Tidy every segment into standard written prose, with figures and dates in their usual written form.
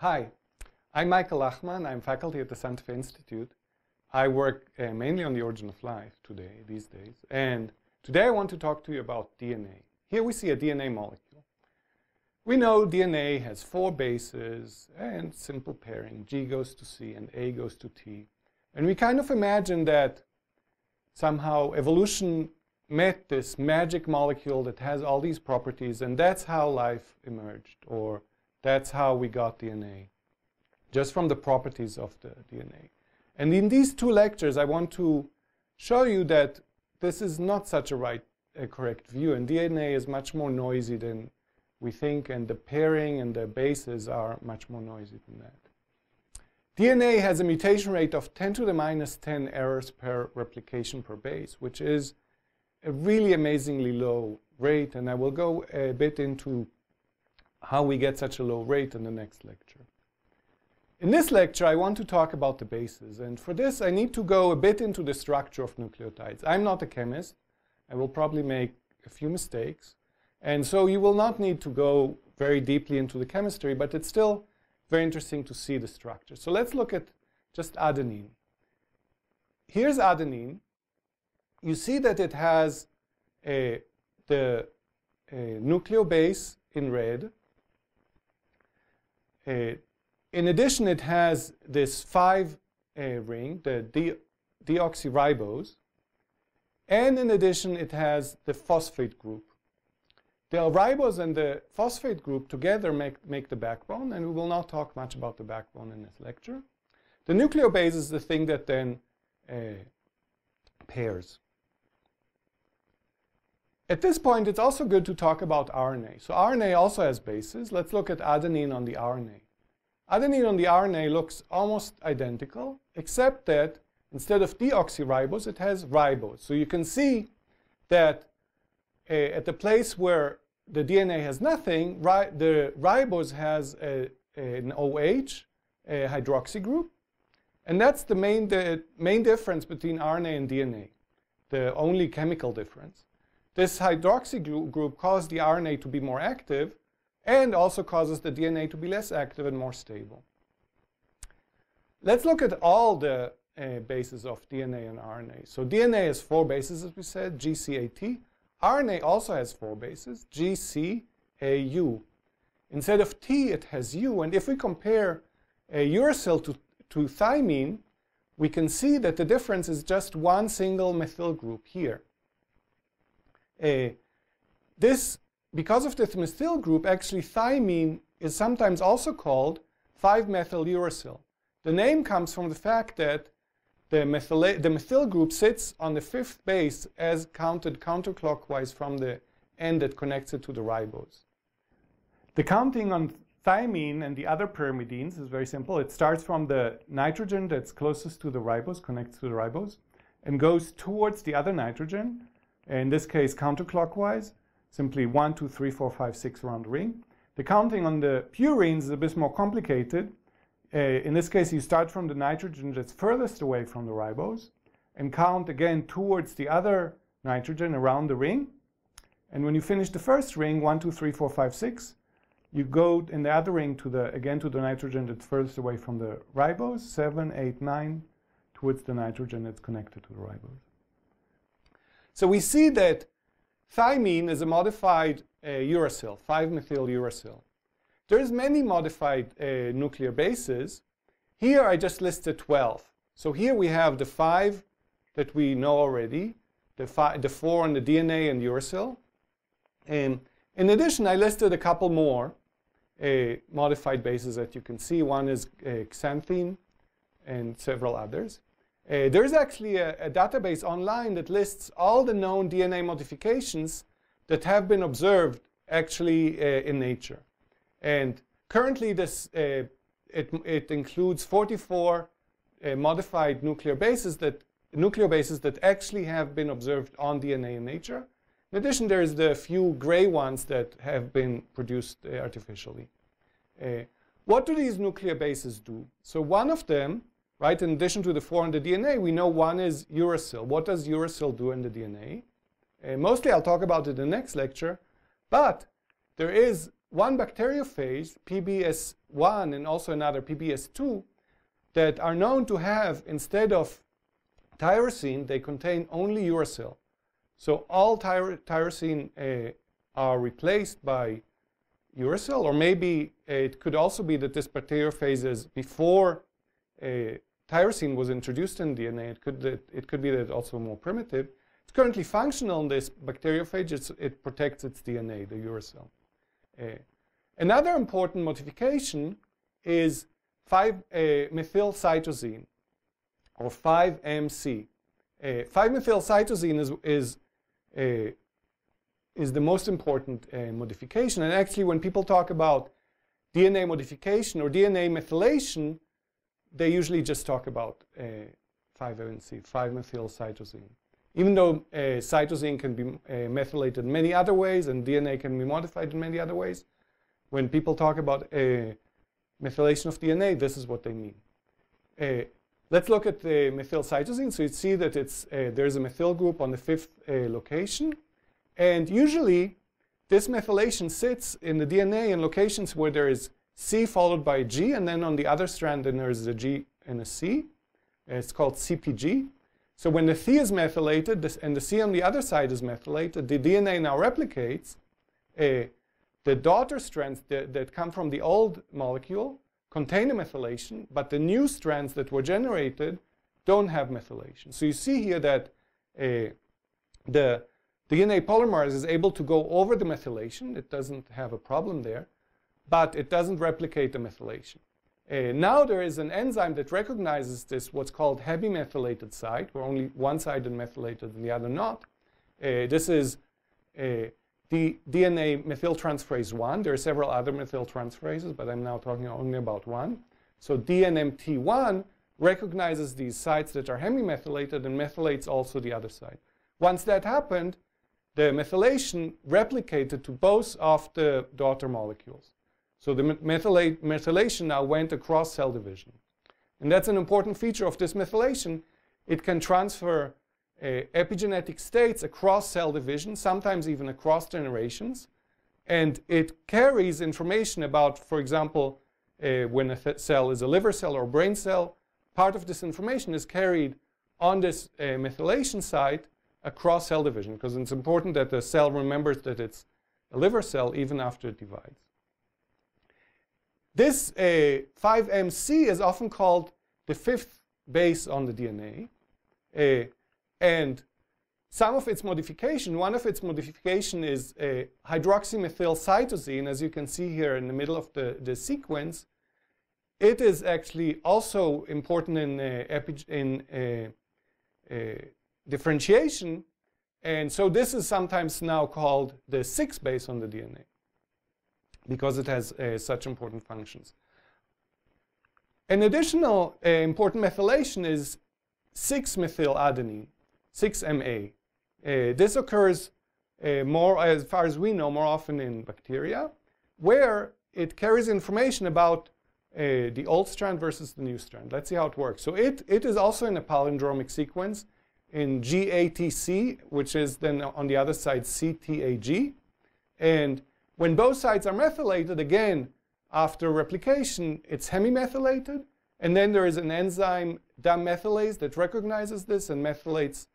Hi, I'm Michael Lachmann. I'm faculty at the Santa Fe Institute. I work mainly on the origin of life today, these days. And today I want to talk to you about DNA. Here we see a DNA molecule. We know DNA has four bases and simple pairing. G goes to C and A goes to T. And we kind of imagine that somehow evolution met this magic molecule that has all these properties, and that's how life emerged, or that's how we got DNA, just from the properties of the DNA. And in these two lectures, I want to show you that this is not such a correct view, and DNA is much more noisy than we think, and the pairing and the bases are much more noisy than that. DNA has a mutation rate of 10 to the minus 10 errors per replication per base, which is a really amazingly low rate, and I will go a bit into how we get such a low rate in the next lecture. In this lecture, I want to talk about the bases, and for this I need to go a bit into the structure of nucleotides. I'm not a chemist. I will probably make a few mistakes, and so you will not need to go very deeply into the chemistry, but it's still very interesting to see the structure. So let's look at just adenine. Here's adenine. You see that it has the nucleobase in red. In addition, it has this 5 ring, the deoxyribose. And in addition, it has the phosphate group. The ribose and the phosphate group together make the backbone, and we will not talk much about the backbone in this lecture. The nucleobase is the thing that then pairs. At this point, it's also good to talk about RNA. So RNA also has bases. Let's look at adenine on the RNA. Adenine on the RNA looks almost identical, except that instead of deoxyribose, it has ribose. So you can see that at the place where the DNA has nothing, the ribose has an OH, a hydroxy group. And that's the main difference between RNA and DNA, the only chemical difference. This hydroxy group causes the RNA to be more active and also causes the DNA to be less active and more stable. Let's look at all the bases of DNA and RNA. So DNA has 4 bases, as we said, G, C, A, T. RNA also has 4 bases, G, C, A, U. Instead of T, it has U. And if we compare a uracil to thymine, we can see that the difference is just one single methyl group here. Because of this methyl group, actually thymine is sometimes also called 5-methyl uracil. The name comes from the fact that the methyl group sits on the 5th base as counted counterclockwise from the end that connects it to the ribose. The counting on thymine and the other pyrimidines is very simple. It starts from the nitrogen that's closest to the ribose, connects to the ribose, and goes towards the other nitrogen, in this case counterclockwise, simply 1, 2, 3, 4, 5, 6 around the ring. The counting on the purines is a bit more complicated. In this case, you start from the nitrogen that's furthest away from the ribose and count again towards the other nitrogen around the ring. And when you finish the first ring, 1, 2, 3, 4, 5, 6, you go in the other ring again to the nitrogen that's furthest away from the ribose, 7, 8, 9, towards the nitrogen that's connected to the ribose. So we see that thymine is a modified uracil, 5-methyl uracil. There's many modified nuclear bases. Here I just listed 12. So here we have the 5 that we know already, the 4 on the DNA and uracil. In addition, I listed a couple more modified bases that you can see. One is xanthine and several others. There's actually a database online that lists all the known DNA modifications that have been observed actually in nature. And currently this it includes 44 modified nucleobases that actually have been observed on DNA in nature. In addition, there's the few gray ones that have been produced artificially. What do these nucleobases do? So one of them, right, in addition to the 4 in the DNA, we know one is uracil. What does uracil do in the DNA? Mostly I'll talk about it in the next lecture, but there is one bacteriophage, PBS1 and also another PBS2, that are known to have, instead of tyrosine, they contain only uracil. So all tyrosine are replaced by uracil, or maybe it could also be that this bacteriophages before tyrosine was introduced in DNA, it could be that it's also more primitive. It's currently functional in this bacteriophage. It protects its DNA, the uracil. Another important modification is 5-methylcytosine, or 5-MC. 5-methylcytosine is the most important modification. And actually, when people talk about DNA modification or DNA methylation, they usually just talk about 5-MC, 5-methylcytosine. Even though cytosine can be methylated in many other ways and DNA can be modified in many other ways, when people talk about methylation of DNA, this is what they mean. Let's look at the methylcytosine. So you see that there's a methyl group on the fifth location. And usually, this methylation sits in the DNA in locations where there is C followed by G, and then on the other strand, then there's a G and a C. It's called CPG. So when the C is methylated and the C on the other side is methylated, the DNA now replicates. The daughter strands that come from the old molecule contain a methylation, but the new strands that were generated don't have methylation. So you see here that the DNA polymerase is able to go over the methylation. It doesn't have a problem there, but it doesn't replicate the methylation. Now there is an enzyme that recognizes this, what's called heavy methylated site, where only one side is methylated and the other not. This is the DNA methyltransferase 1. There are several other methyltransferases, but I'm now talking only about one. So DNMT1 recognizes these sites that are hemimethylated and methylates also the other side. Once that happened, the methylation replicated to both of the daughter molecules. So the methylation now went across cell division. And that's an important feature of this methylation. It can transfer epigenetic states across cell division, sometimes even across generations. And it carries information about, for example, when a cell is a liver cell or brain cell. Part of this information is carried on this methylation site across cell division, because it's important that the cell remembers that it's a liver cell even after it divides. This 5-MC is often called the fifth base on the DNA. And one of its modifications is hydroxymethylcytosine, as you can see here in the middle of the sequence. It is actually also important in differentiation. And so this is sometimes now called the sixth base on the DNA, because it has such important functions. An additional important methylation is 6-methyladenine, 6MA. This occurs, as far as we know, more often in bacteria, where it carries information about the old strand versus the new strand. Let's see how it works. So it is also in a palindromic sequence in GATC, which is then on the other side CTAG. And when both sides are methylated, again, after replication, it's hemimethylated. And then there is an enzyme, DAM methylase, that recognizes this and methylates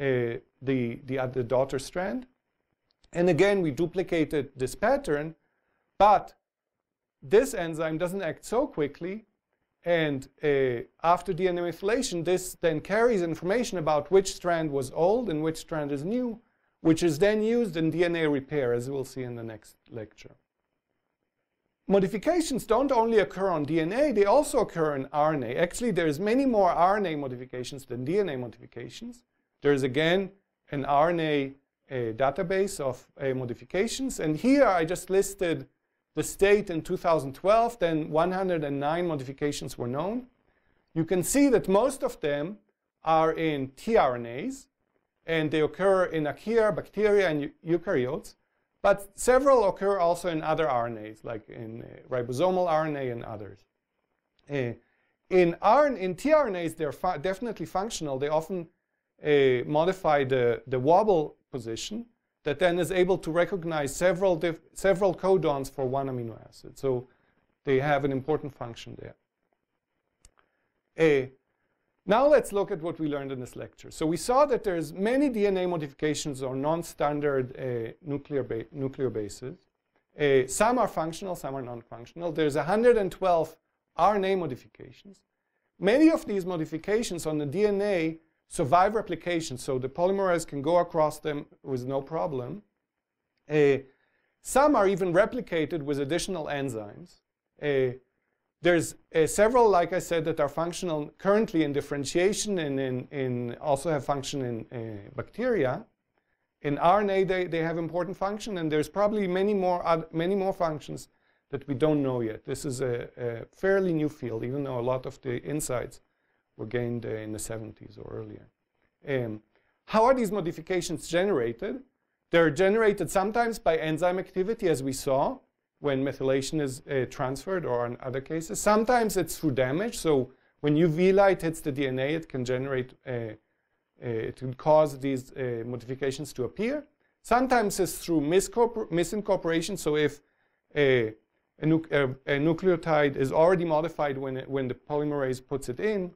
the daughter strand. And again, we duplicated this pattern. But this enzyme doesn't act so quickly. And after DNA methylation, this then carries information about which strand was old and which strand is new, which is then used in DNA repair, as we'll see in the next lecture. Modifications don't only occur on DNA, they also occur in RNA. Actually, there's many more RNA modifications than DNA modifications. There's again an RNA database of modifications. And here I just listed the state in 2012, then 109 modifications were known. You can see that most of them are in tRNAs, and they occur in archaea, bacteria, and eukaryotes. But several occur also in other RNAs, like in ribosomal RNA and others. In tRNAs, they're definitely functional. They often modify the wobble position. that then is able to recognize several codons for one amino acid. So they have an important function there. Now let's look at what we learned in this lecture. So we saw that there's many DNA modifications or non-standard nuclear bases. Some are functional, some are non-functional. There's 112 RNA modifications. Many of these modifications on the DNA survive replication, so the polymerase can go across them with no problem. Some are even replicated with additional enzymes. There's several, like I said, that are functional currently in differentiation and also have function in bacteria. In RNA, they have important function, and there's probably many more functions that we don't know yet. This is a fairly new field, even though a lot of the insights were gained in the 70s or earlier. How are these modifications generated? They're generated sometimes by enzyme activity, as we saw, when methylation is transferred, or in other cases. Sometimes it's through damage. So when UV light hits the DNA, it can generate, it can cause these modifications to appear. Sometimes it's through misincorporation. So if a nucleotide is already modified when the polymerase puts it in,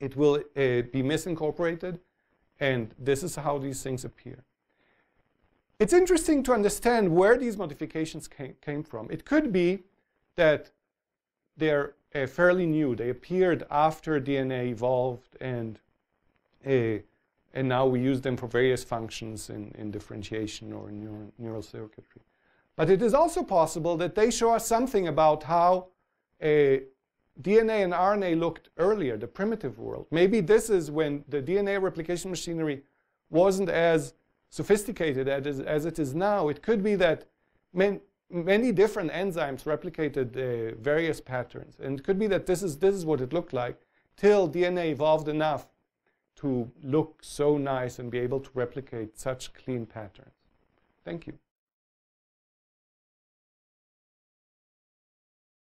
it will be misincorporated. And this is how these things appear. It's interesting to understand where these modifications came from. It could be that they're fairly new. They appeared after DNA evolved, and now we use them for various functions in differentiation or in neural circuitry. But it is also possible that they show us something about how DNA and RNA looked earlier, the primitive world. Maybe this is when the DNA replication machinery wasn't as sophisticated as it is now. It could be that many different enzymes replicated various patterns, and it could be that this is what it looked like till DNA evolved enough to look so nice and be able to replicate such clean patterns. Thank you.